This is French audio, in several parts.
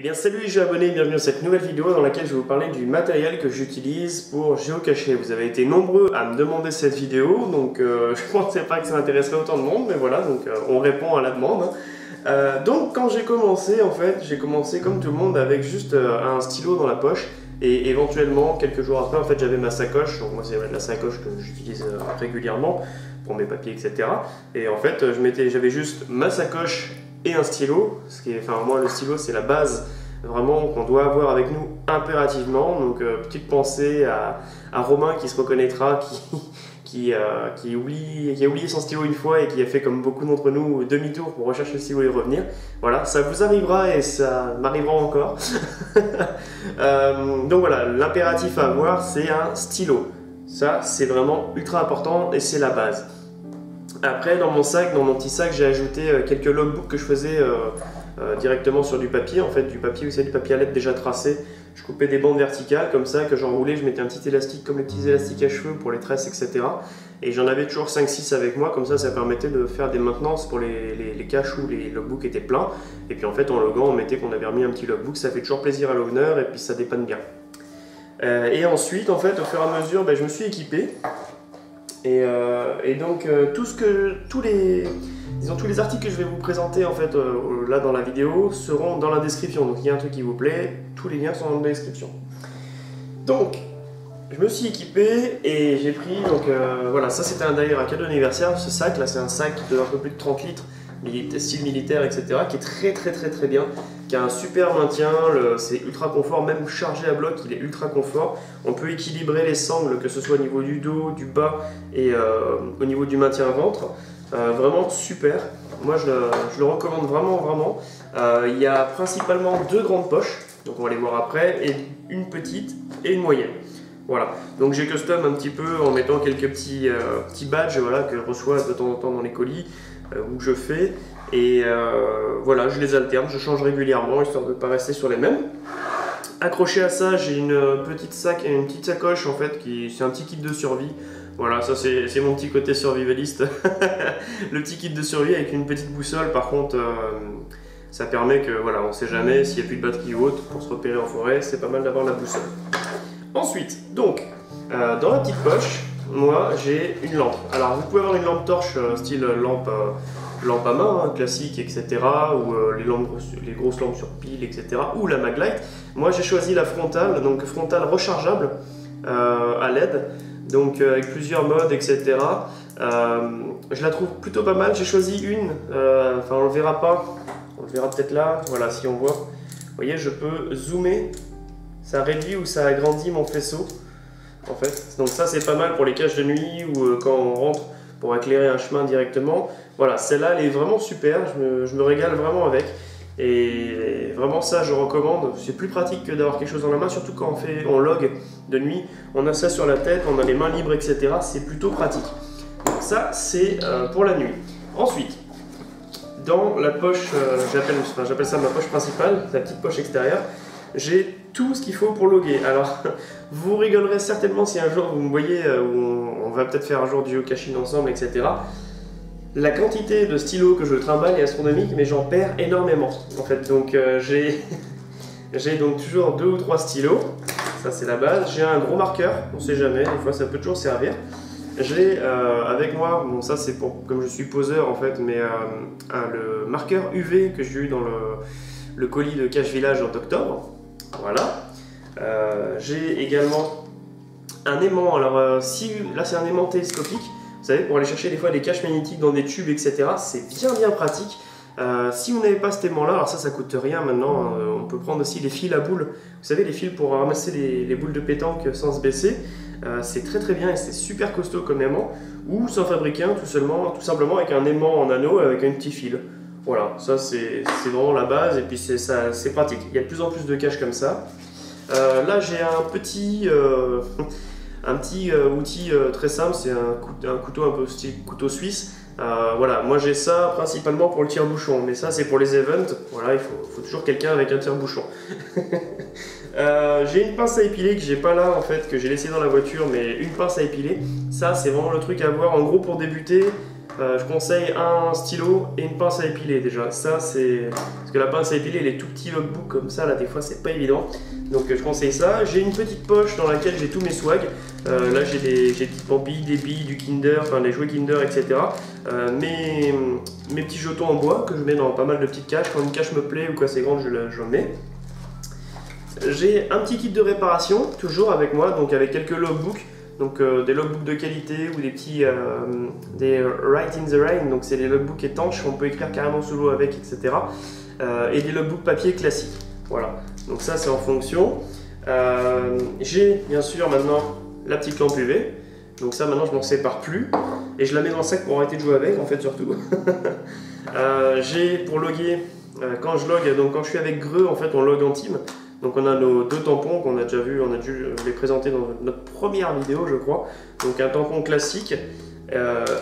Eh bien salut les jeux abonnés, bienvenue dans cette nouvelle vidéo dans laquelle je vais vous parler du matériel que j'utilise pour géocacher. Vous avez été nombreux à me demander cette vidéo, donc je ne pensais pas que ça intéresserait autant de monde, mais voilà, donc on répond à la demande. Donc quand j'ai commencé, en fait, j'ai commencé comme tout le monde avec juste un stylo dans la poche, et éventuellement, quelques jours après, en fait, j'avais ma sacoche, donc moi c'est la sacoche que j'utilise régulièrement pour mes papiers, etc. Et en fait, j'avais juste ma sacoche et un stylo, enfin moi le stylo c'est la base vraiment qu'on doit avoir avec nous impérativement, donc petite pensée à Romain qui se reconnaîtra, qui a oublié son stylo une fois et qui a fait comme beaucoup d'entre nous demi-tour pour rechercher le stylo et revenir. Voilà, ça vous arrivera et ça m'arrivera encore. Donc voilà, l'impératif à avoir c'est un stylo, ça c'est vraiment ultra important et c'est la base. Après, dans mon sac, dans mon petit sac, j'ai ajouté quelques logbooks que je faisais directement sur du papier. En fait, du papier, vous savez, du papier à lettres déjà tracé. Je coupais des bandes verticales comme ça, que j'enroulais. Je mettais un petit élastique comme les petits élastiques à cheveux pour les tresses, etc. Et j'en avais toujours 5-6 avec moi. Comme ça, ça permettait de faire des maintenances pour les caches où les logbooks étaient pleins. Et puis en fait, en logant, on mettait qu'on avait remis un petit logbook. Ça fait toujours plaisir à l'honneur et puis ça dépanne bien. Et ensuite, en fait, au fur et à mesure, je me suis équipé. Et donc tous les articles que je vais vous présenter en fait là dans la vidéo seront dans la description. Donc il y a un truc qui vous plaît, tous les liens sont dans la description. Donc je me suis équipé et j'ai pris donc voilà, ça c'était d'ailleurs un cadeau d'anniversaire, ce sac là c'est un sac de un peu plus de 30 litres. Style militaire, etc., qui est très bien, qui a un super maintien, c'est ultra confort, même chargé à bloc, il est ultra confort. On peut équilibrer les sangles, que ce soit au niveau du dos, du bas et au niveau du maintien ventre. Vraiment super, moi je le recommande vraiment. Il y a principalement deux grandes poches, donc on va les voir après, et une petite et une moyenne. Voilà, donc j'ai custom un petit peu en mettant quelques petits badges voilà, que je reçois de temps en temps dans les colis ou que je fais. Et voilà, je les alterne, je change régulièrement histoire de ne pas rester sur les mêmes. Accroché à ça, j'ai une petite sacoche en fait, c'est un petit kit de survie. Voilà, ça c'est mon petit côté survivaliste. Le petit kit de survie avec une petite boussole par contre. Ça permet que, voilà, on ne sait jamais s'il n'y a plus de batterie ou autre pour se repérer en forêt, c'est pas mal d'avoir la boussole. Ensuite, donc, dans la petite poche, moi j'ai une lampe. Alors vous pouvez avoir une lampe torche, style lampe à main, hein, classique, etc. Ou les grosses lampes sur pile, etc. Ou la Maglite. Moi j'ai choisi la frontale, donc frontale rechargeable à LED. Donc avec plusieurs modes, etc. Je la trouve plutôt pas mal. J'ai choisi une, enfin on le verra pas, on le verra peut-être là. Voilà, si on voit. Vous voyez, je peux zoomer. Ça réduit ou ça agrandit mon faisceau en fait, donc ça c'est pas mal pour les caches de nuit ou quand on rentre pour éclairer un chemin directement. Voilà, celle-là elle est vraiment super, je me régale vraiment avec et vraiment ça je recommande, c'est plus pratique que d'avoir quelque chose dans la main, surtout quand on log de nuit, on a ça sur la tête, on a les mains libres, etc. C'est plutôt pratique. Donc ça c'est pour la nuit. Ensuite, dans la poche, j'appelle ça ma poche principale, la petite poche extérieure, j'ai tout ce qu'il faut pour loguer. Alors vous rigolerez certainement si un jour vous me voyez on va peut-être faire un jour du geocaching ensemble, etc. La quantité de stylos que je trimballe est astronomique, mais j'en perds énormément en fait. Donc j'ai donc toujours 2 ou 3 stylos, ça c'est la base. J'ai un gros marqueur, on sait jamais, des fois ça peut toujours servir. J'ai avec moi, bon ça c'est pour comme je suis poseur en fait, mais le marqueur UV que j'ai eu dans le colis de Cache Village en octobre. Voilà, j'ai également un aimant. Alors si là c'est un aimant télescopique, vous savez, pour aller chercher des fois des caches magnétiques dans des tubes, etc. C'est bien pratique. Si vous n'avez pas cet aimant là, alors ça coûte rien maintenant, on peut prendre aussi les fils à boules, vous savez, les fils pour ramasser les boules de pétanque sans se baisser. C'est très bien et c'est super costaud comme aimant, ou s'en fabriquer un tout simplement avec un aimant en anneau avec un petit fil. Voilà, ça c'est vraiment la base et puis c'est pratique. Il y a de plus en plus de caches comme ça. Là j'ai un petit outil très simple, c'est un couteau un peu style couteau suisse. Voilà, moi j'ai ça principalement pour le tire-bouchon, mais ça c'est pour les events. Voilà, il faut toujours quelqu'un avec un tire-bouchon. J'ai une pince à épiler que j'ai pas là en fait, que j'ai laissée dans la voiture, mais une pince à épiler. Ça c'est vraiment le truc à avoir en gros pour débuter. Je conseille un stylo et une pince à épiler déjà. Ça c'est parce que la pince à épiler, les tout petits logbooks comme ça là, des fois c'est pas évident. Donc je conseille ça. J'ai une petite poche dans laquelle j'ai tous mes swags. Là j'ai des petites pampilles, des billes, du Kinder, enfin les jouets Kinder, etc. Mes petits jetons en bois que je mets dans pas mal de petites caches. Quand une cache me plaît ou quoi c'est grand, je mets. J'ai un petit kit de réparation toujours avec moi, donc avec quelques logbooks. Donc des logbooks de qualité ou des petits des Write in the Rain, donc c'est des logbooks étanches, on peut écrire carrément sous l'eau avec, etc. Et des logbooks papier classiques. Voilà, donc ça c'est en fonction. J'ai bien sûr maintenant la petite lampe UV, donc ça maintenant je m'en sépare plus et je la mets dans le sac pour arrêter de jouer avec en fait surtout. J'ai pour loguer, quand je log, donc quand je suis avec Greux en fait on log en team. Donc on a nos deux tampons qu'on a déjà vu, on a dû les présenter dans notre première vidéo je crois. Donc un tampon classique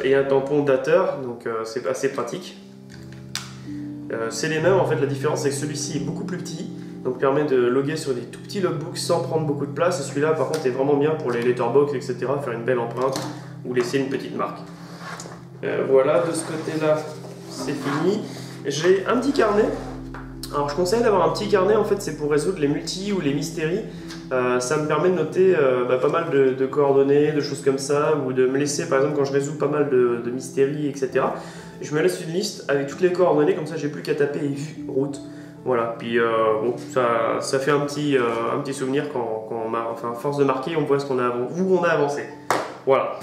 et un tampon dateur, donc c'est assez pratique. C'est les mêmes en fait, la différence c'est que celui-ci est beaucoup plus petit, donc permet de loguer sur des tout petits logbooks sans prendre beaucoup de place. Celui-là par contre est vraiment bien pour les letterbox, etc, faire une belle empreinte ou laisser une petite marque. Voilà, de ce côté-là c'est fini. J'ai un petit carnet. Alors je conseille d'avoir un petit carnet, en fait c'est pour résoudre les multis ou les mystéries, ça me permet de noter pas mal de coordonnées, de choses comme ça, ou de me laisser par exemple quand je résous pas mal de mystéries, etc. Je me laisse une liste avec toutes les coordonnées, comme ça j'ai plus qu'à taper et route. Voilà, puis bon, ça fait un petit souvenir quand on a, enfin force de marquer, on voit ce qu'on a avancé, où on a avancé. Voilà.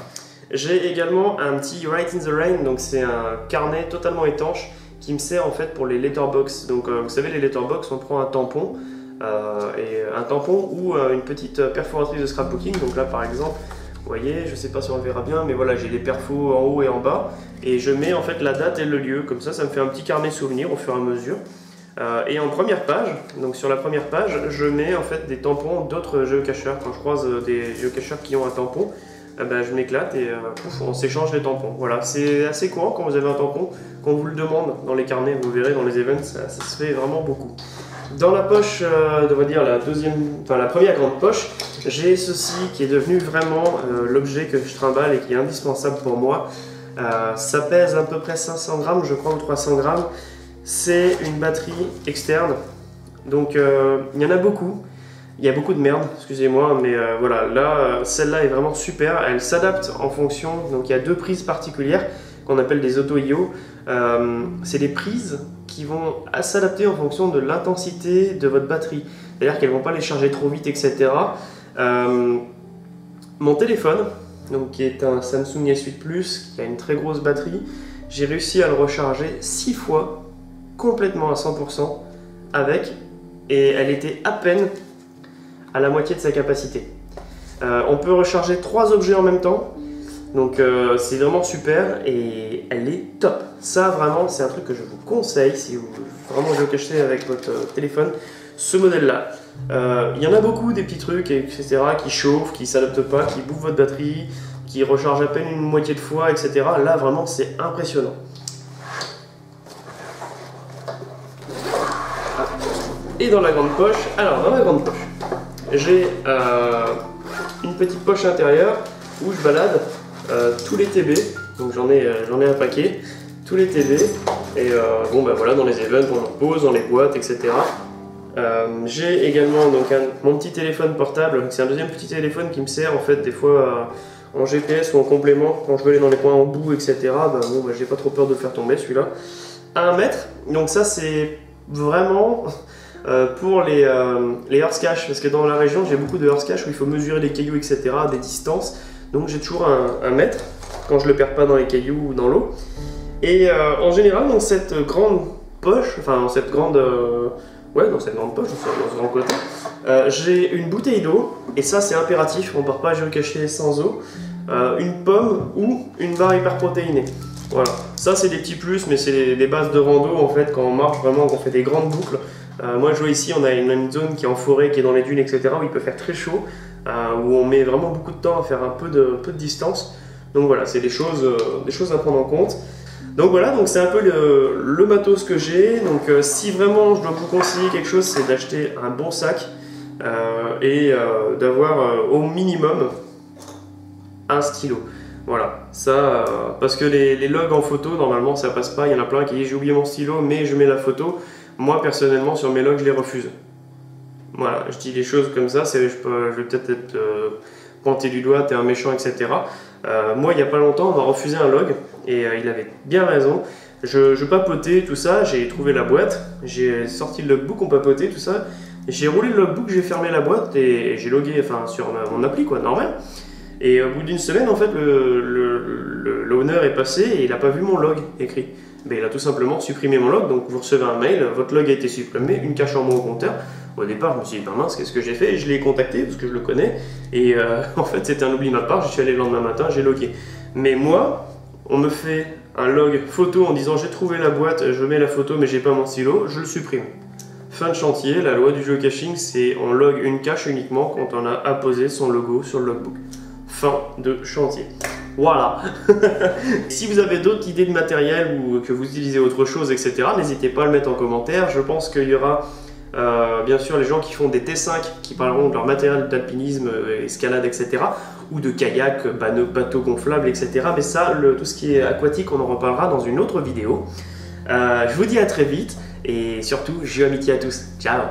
J'ai également un petit Write in the Rain, donc c'est un carnet totalement étanche, qui me sert en fait pour les letterbox. Donc vous savez les letterbox, on prend un tampon ou une petite perforatrice de scrapbooking. Donc là par exemple, vous voyez, je sais pas si on le verra bien, mais voilà, j'ai les perfos en haut et en bas et je mets en fait la date et le lieu. Comme ça, ça me fait un petit carnet souvenir au fur et à mesure. Et en première page, donc sur la première page, je mets en fait des tampons d'autres géocacheurs. Quand je croise des géocacheurs qui ont un tampon, je m'éclate et pouf, on s'échange les tampons. Voilà, c'est assez courant quand vous avez un tampon, qu'on vous le demande dans les carnets, vous verrez dans les events, ça se fait vraiment beaucoup. Dans la poche, on va dire la première grande poche, j'ai ceci qui est devenu vraiment l'objet que je trimballe et qui est indispensable pour moi. Ça pèse à peu près 500 grammes, je crois, ou 300 grammes. C'est une batterie externe, donc il y en a beaucoup. Il y a beaucoup de merde, excusez-moi, mais voilà, là, celle-là est vraiment super, elle s'adapte en fonction, donc il y a deux prises particulières qu'on appelle des auto-IO, c'est des prises qui vont s'adapter en fonction de l'intensité de votre batterie, c'est-à-dire qu'elles ne vont pas les charger trop vite, etc. Mon téléphone, donc qui est un Samsung S8+, qui a une très grosse batterie, j'ai réussi à le recharger 6 fois, complètement à 100% avec, et elle était à peine à la moitié de sa capacité. On peut recharger 3 objets en même temps, donc c'est vraiment super et elle est top. Ça vraiment c'est un truc que je vous conseille si vous vraiment géocachez avec votre téléphone, ce modèle là. Il y en a beaucoup des petits trucs etc qui chauffent, qui s'adaptent pas, qui bouffent votre batterie, qui rechargent à peine une moitié de fois etc. Là vraiment c'est impressionnant. Et dans la grande poche, alors dans la grande poche, j'ai une petite poche intérieure où je balade tous les TB, donc j'en ai un paquet, tous les TB, et bon ben voilà, dans les events on en pose, dans les boîtes, etc. J'ai également donc mon petit téléphone portable, c'est un deuxième petit téléphone qui me sert en fait des fois en GPS ou en complément, quand je veux aller dans les coins en bout, etc. J'ai pas trop peur de le faire tomber celui-là, à 1 mètre, donc ça c'est vraiment... pour les earth cache, parce que dans la région j'ai beaucoup de earth cache où il faut mesurer les cailloux etc, des distances, donc j'ai toujours un mètre quand je le perds pas dans les cailloux ou dans l'eau. Et en général dans cette grande poche, enfin dans cette grande dans ce grand côté, j'ai une bouteille d'eau, et ça c'est impératif, on part pas géocacher sans eau, une pomme ou une barre hyperprotéinée. Voilà, ça c'est des petits plus, mais c'est des bases de rando en fait, quand on marche vraiment, qu'on fait des grandes boucles. Moi je vois ici, on a une zone qui est en forêt, qui est dans les dunes, etc, où il peut faire très chaud, où on met vraiment beaucoup de temps à faire un peu de distance. Donc voilà, c'est des choses à prendre en compte. Donc voilà, donc c'est un peu le matos que j'ai. Donc si vraiment je dois vous conseiller quelque chose, c'est d'acheter un bon sac et d'avoir au minimum un stylo. Voilà, ça, parce que les logs en photo, normalement, ça passe pas. Il y en a plein qui disent j'ai oublié mon stylo, mais je mets la photo. Moi, personnellement, sur mes logs, je les refuse. Voilà, je dis les choses comme ça, je vais peut-être être pointé du doigt, t'es un méchant, etc. Moi, il n'y a pas longtemps, on m'a refusé un log, et il avait bien raison. Je papotais, tout ça, j'ai trouvé la boîte, j'ai sorti le logbook, on papotait, tout ça. J'ai roulé le logbook, j'ai fermé la boîte, et j'ai logué, enfin, sur mon appli, quoi, normal. Et au bout d'une semaine, en fait, l'honneur est passé et il n'a pas vu mon log écrit. Mais il a tout simplement supprimé mon log, donc vous recevez un mail, votre log a été supprimé, une cache en moins au compteur. Au départ, je me suis dit, ben mince, qu'est-ce que j'ai fait? Je l'ai contacté parce que je le connais. Et en fait, c'était un oubli de ma part, je suis allé le lendemain matin, j'ai logué. Mais moi, on me fait un log photo en disant, j'ai trouvé la boîte, je mets la photo, mais j'ai pas mon stylo, je le supprime. Fin de chantier, la loi du geocaching, c'est on log une cache uniquement quand on a apposé son logo sur le logbook. Fin de chantier. Voilà. Si vous avez d'autres idées de matériel ou que vous utilisez autre chose, etc., n'hésitez pas à le mettre en commentaire. Je pense qu'il y aura bien sûr les gens qui font des T5 qui parleront de leur matériel d'alpinisme, escalade, etc., ou de kayak, bateau gonflable, etc. Mais ça, tout ce qui est aquatique, on en reparlera dans une autre vidéo. Je vous dis à très vite et surtout, géoamitié à tous. Ciao.